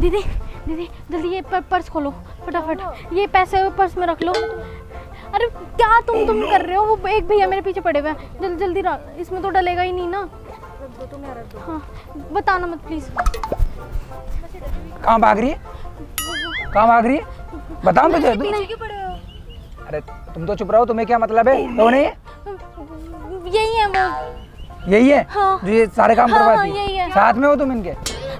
दीदी दीदी जल्दी ये पर्स खोलो फटाफट, ये पैसे पर्स में रख लो। अरे क्या तुम कर रहे हो? वो एक भैया मेरे पीछे पड़े हुए हैं, जल्दी जल्दी रख, इसमें तो डलेगा ही नहीं ना। हाँ बताना मत प्लीज। कहाँ भाग रही है? कहाँ भाग रही है? बताओ मुझे। अरे तुम तो चुप रहो, तुम्हें क्या मतलब है? यही है वो, यही है हाँ। जो ये सारे काम करवाती है, साथ में हो तुम इनके?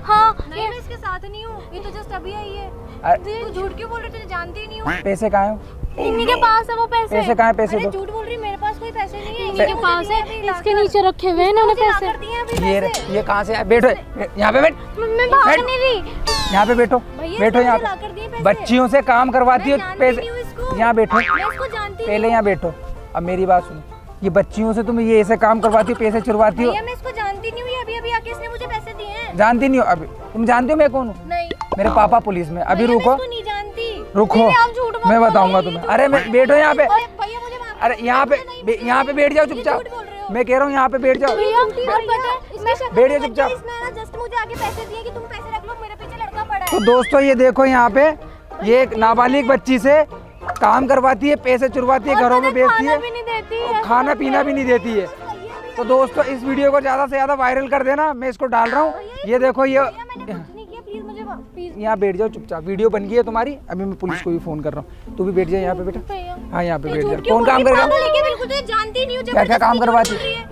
हाँ नहीं मैं इसके साथ नहीं हूँ, ये तो जस्ट अभी आई है। तू झूठ क्यों बोल रही है? जानती नहीं हूँ। पैसे कहाँ हैं? इन्हीं के पास है वो पैसे। पैसे कहाँ हैं? पैसे तो झूठ बोल रही, मेरे पास कोई पैसे नहीं है। इन्हीं के पास है, इसके नीचे रखे हुए हैं ना पैसे। ये कहाँ से? बैठो यहाँ पे, बैठ यहाँ पे, बैठो बैठो यहाँ पे। बच्चियों से काम करवाती हो पैसे, यहाँ बैठो पहले, यहाँ बैठो। अब मेरी बात सुनो, ये बच्चियों से तुम ये ऐसे काम करवाती हो, पैसे चुरवाती हो। मैं इसको जानती नहीं हूँ, अभी अभी आके इसने मुझे पैसे दिए हैं। जानती नहीं हो? अभी तुम जानती हो मैं कौन हूँ? नहीं। मेरे पापा पुलिस में। अभी रुको, नहीं जानती। रुको मैं बताऊंगा तुम्हें। अरे बैठो यहाँ पे, अरे यहाँ पे बैठ जाओ चुपचाप, मैं कह रहा हूँ यहाँ पे बैठ जाओ, बैठ जाओ चुपचाप। तो दोस्तों ये देखो, यहाँ पे ये एक नाबालिग बच्ची से काम करवाती है, पैसे चुरवाती है, घरों में बेचती है, खाना पीना भी नहीं देती है। तो दोस्तों इस वीडियो को ज़्यादा से ज़्यादा वायरल कर देना, मैं इसको डाल रहा हूँ। ये देखो ये, यहाँ बैठ जाओ चुपचाप, वीडियो बन गई है तुम्हारी। अभी मैं पुलिस को भी फोन कर रहा हूँ, तू भी बैठ जाए यहाँ पे बेटा। हाँ यहाँ पे बैठ जाओ। कौन काम करेगा? क्या क्या काम करवाती है?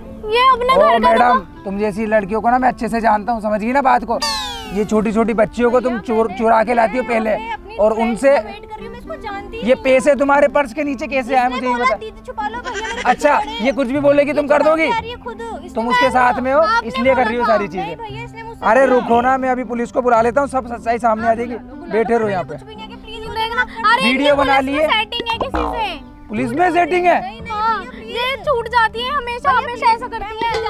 मैडम तुम जैसी लड़कियों को ना मैं अच्छे से जानता हूँ, समझ गई ना बात को। ये छोटी छोटी बच्चियों को तुम चुरा के लाती हो पहले, और उनसे ये पैसे तुम्हारे पर्स के नीचे कैसे आए मुझे नहीं पता। अच्छा ये कुछ भी बोलेगी तुम कर दोगी? तुम उसके साथ में हो इसलिए कर रही हो सारी चीजें। अरे रुको ना, मैं अभी पुलिस को बुला लेता हूँ, सब सच्चाई सामने आ जाएगी। बैठे रहो यहाँ पे, वीडियो बना लिए। पुलिस में सेटिंग है, ये छूट जाती है हमेशा हमेशा ऐसा करती है।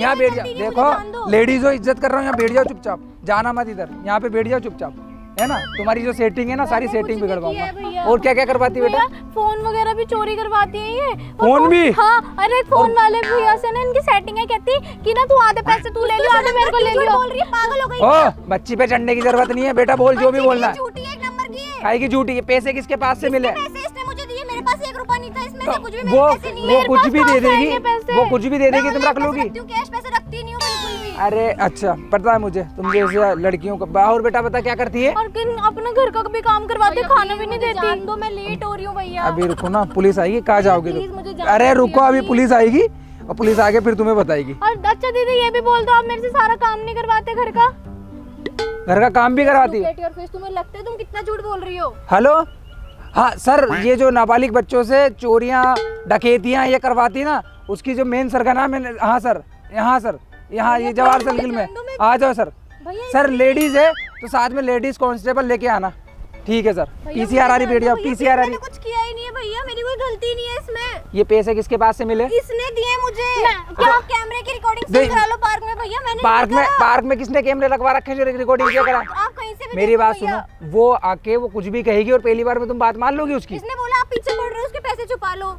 यहाँ बैठ जाओ, देखो लेडीज हो, इज्जत कर रहा हूँ, यहाँ बैठ जाओ चुपचाप, जाना मत इधर, यहाँ पे बैठ जाओ चुपचाप, है ना। तुम्हारी जो सेटिंग है ना सारी सेटिंग बिगड़वाऊंगा। और क्या क्या करवाती है बेटा? फोन वगैरह भी चोरी करवाती है ये। फोन भी? हाँ अरे फोन वाले भैया से ना इनकी सेटिंग है, कहती कि ना तू आधे पैसे तू ले लियो आधे मेरे को ले लियो। पागल हो गई? ओ बच्ची पे चढ़ने की जरूरत नहीं है बेटा, बोल जो भी बोलना है। काहे की झूठी? पैसे किसके पास से मिले? वो कुछ भी दे देगी, वो कुछ भी दे देगी, तुम रख लोगी? अरे अच्छा पता है मुझे, तुम जैसे लड़कियों को। और बेटा बता क्या करती है? और अपने घर का भी काम करवाती है, खाना भी नहीं देती। तो मैं लेट हो रही हूँ भैया। अभी रुको ना, पुलिस आएगी। कहाँ जाओगे तुम? अरे रुको अभी पुलिस आएगी और पुलिस आके फिर तुम्हें बताएगी। और अच्छा दीदी ये भी बोल दो, आप मेरे से सारा काम नहीं करवाते, घर का काम भी करवाती है? तुम्हें लगता है तुम कितना झूठ बोल रही हो? हेलो हाँ सर, ये जो नाबालिग बच्चों से चोरियाँ डकैतियाँ ये करवाती ना, उसकी जो मेन सरगनाम है। हाँ सर, यहाँ सर, यहाँ ये जवाहर सर्किल में आ जाओ सर। सर लेडीज है तो साथ में लेडीज कांस्टेबल लेके आना, ठीक है सर। पीसीआर आ रही, बैठ जाओ। पीसीआर आ रही। कुछ किया ही नहीं है भैया, मेरी कोई गलती नहीं है इसमें। ये पैसे किसके पास से मिले? इसने दिए मुझे। क्या कैमरे की रिकॉर्डिंग करा लो पार्क में भैया? मैंने पार्क में किसने कैमरे लगवा रखे जो रिकॉर्डिंग किया करा? आप कहीं से? मेरी बात सुनो, वो आके वो कुछ भी कहेगी और पहली बार में तुम बात मान लोगी उसकी? इसने बोला आप पीछे पड़ रहे हो, उसके पैसे छुपा लो।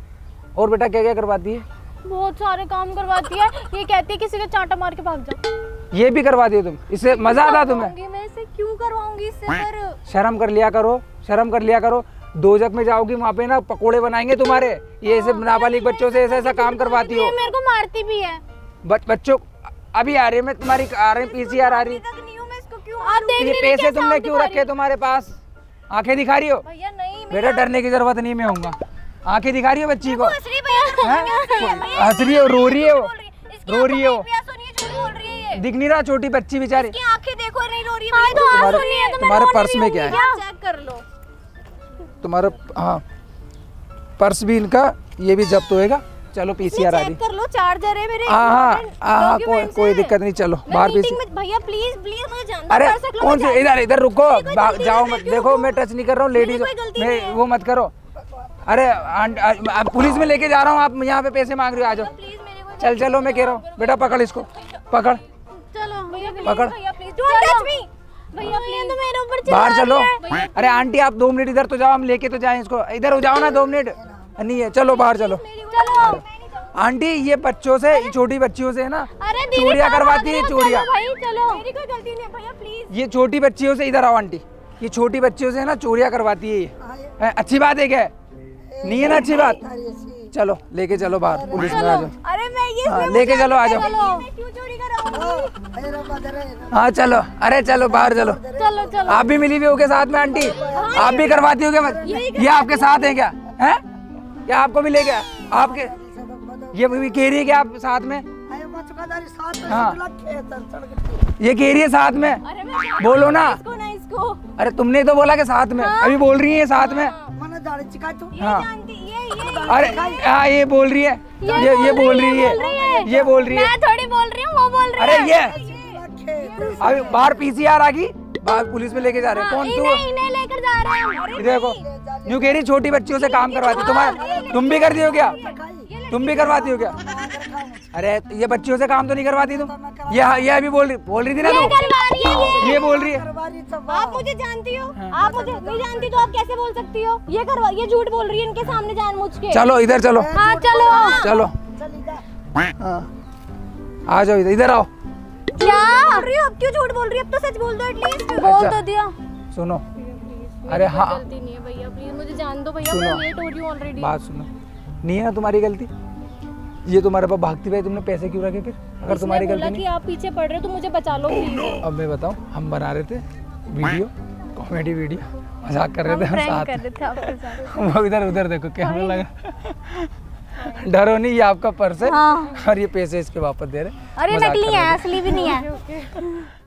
और बेटा क्या क्या करवाती है? बहुत सारे काम करवाती है, ये कहती है किसी को चांटा मार के भाग जाओ। ये भी करवाती हो तुम? इससे मजा आता तुम्हें? मैं इसे क्यों करवाऊंगी इससे पर? शर्म कर लिया करो, शर्म कर लिया करो। दोजक में जाओगी वहाँ पे ना पकोड़े बनाएंगे तुम्हारे। ये ऐसे नाबालिग बच्चों से ऐसा ऐसा काम करवाती हो, मेरे को मारती भी है। बच्चों अभी आ रही है, मैं तुम्हारी आ रही पीसीआर आ रही। ये पैसे तुमने क्यों रखे तुम्हारे पास? आंखें दिखा रही हो बेटा? डरने की जरूरत नहीं, मैं आऊंगा। आंखें दिखा रही हो बच्ची को? हंस रही हो, रो रही हो, रो रही हो, दिख नहीं रहा छोटी बच्ची बेचारी। आंखें देखो नहीं रो रही है। तुम्हारे पर्स में क्या है? चेक कर लो तुम्हारा। हाँ पर्स भी इनका, ये भी जब्त होएगा। चलो पीसीआर आ रही, कर लो, चार्जर है मेरे। हाँ कोई दिक्कत नहीं, चलो बाहर भैया प्लीज प्लीज मुझे जानना। अरे कौन से? इधर इधर रुको, जाओ मत, देखो मैं टच नहीं कर रहा हूँ लेडीज, वो मत करो। अरे पुलिस में लेके जा रहा हूँ, आप यहाँ पे पैसे मांग रहे हो? आ जाओ तो चल चलो, मैं कह रहा हूँ बेटा पकड़ इसको, पकड़ पकड़, बाहर चलो। अरे आंटी आप 2 मिनट इधर तो जाओ, हम लेके तो जाए इसको। इधर हो जाओ ना 2 मिनट, नहीं है चलो बाहर चलो। आंटी ये बच्चों से, छोटी बच्चियों से है ना चोरियाँ करवाती है, चोरियाँ। मेरी कोई गलती नहीं है भैया प्लीज। ये छोटी बच्चियों से, इधर आओ आंटी, ये छोटी बच्चियों से है ना चोरियाँ करवाती है ये। अच्छी बात है क्या? नहीं है ना अच्छी बात। चलो लेके चलो बाहर पुलिस में आ जाओ, लेके चलो आ जाओ। हाँ चलो, अरे चलो बाहर चलो। आप भी मिली हुई हो साथ में आंटी, आप भी करवाती हो क्या? ये आपके साथ है क्या? है क्या आपको भी ले गया आपके? ये भी कह रही है कि आप साथ में? हाँ ये कह रही है साथ में, बोलो ना। अरे तुमने तो बोला कि साथ में, अभी बोल रही है साथ में। अरे हाँ ये बोल रही है, ये बोल रही है, ये बोल रही है, मैं थोड़ी बोल रही हूँ, वो बोल रही है। अरे ये अभी बाहर पीसीआर आ गई, बाहर पुलिस में लेके जा रहे हैं। कौन तू लेकर जा रहा है? देखो यूँ कह रही छोटी बच्चियों से काम करवाती। तुम्हारा तुम भी करती हो क्या? तुम भी करवाती हो क्या? अरे ये बच्चियों से काम तो नहीं करवाती तुम। ये अभी बोल रही थी ना तुम, ये बोल रही है। आप मुझे जानती हो, आप मुझे नहीं जानती तो आप कैसे बोल सकती हो? ये झूठ बोल रही है इनके सामने जानबूझ के। चलो इधर चलो। हाँ चलो चलो आ जाओ, इधर आओ। क्या अब क्यों झूठ बोल रही है? अब तो सच बोल दो, एटलीस्ट बोल तो दिया। सुनो अरे हाँ गलती नहीं है भैया प्लीज, मुझे जान दो भैया, मैं लेट हो रही हूँ ऑलरेडी। बात सुनो, नहीं है ना तुम्हारी गलती, ये तुम्हारे पास भागती भाई तुमने पैसे क्यों रखे? फिर अगर तुम्हारी गलती नहीं, आप पीछे पड़ रहे हो तो मुझे बचा लो प्लीज। अब मैं बताऊं, हम बना रहे थे वीडियो, कॉमेडी वीडियो, मजाक कर रहे थे हम साथ में। वो इधर उधर देखो कैमरा लगा। डरो नहीं, ये आपका पर्स है और ये पैसे इसके वापस दे रहे। अरे नकली है, असली भी नहीं है।